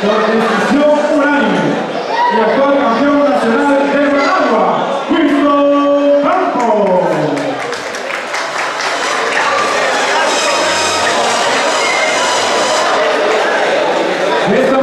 por decisión unánime y actual campeón nacional de Managua, Cristo Campo. Esta